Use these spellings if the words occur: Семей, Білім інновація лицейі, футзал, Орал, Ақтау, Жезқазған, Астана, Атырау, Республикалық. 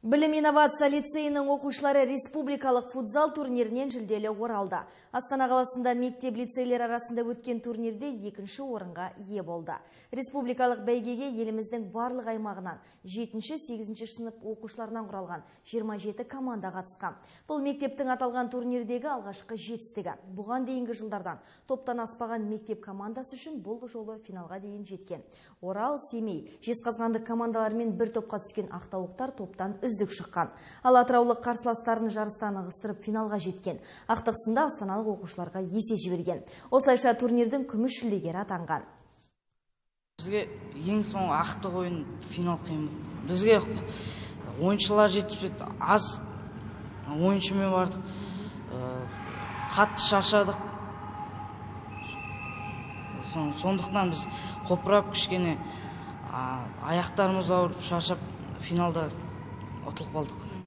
Білім инновация лицейінің оқушылары республикалық футзал турнирінен жүлделі оралды. Астана қаласында мектеп лицейлер арасында өткен турнирде екінші орынға ие болды. Республикалық бәйгеге еліміздің барлық аймағынан 7-8 сынып оқушыларынан құралған 27 команда қатысқан. Бұл мектептің аталған турнирдегі алғашқы жетістігі. Бұған дейінгі жылдардан топтан аспаған мектеп командасы үшін бұл жолы финалға дейін жеткен. Орал, Семей, Жезқазғандық командалармен бір топқа түскен ақтаулықтар топтан үздік шыққан. Ал атыраулық қарсыластарын жарыстан ығыстырып финалға жеткен. Ақтықсында астаналық оқушыларға есе жіберген. Осылайша турнирдің күміс жүлдегері атанған. Бізге ең соңғы ақтық ойын финал қиын. Бізге ойыншылар жетіспеді, аз ойыншымен бардық, қатты шаршадық. Сондықтан біз қопырап кішкене аяқтарымыз ауырып шаршап финалда ұтылып қалдық.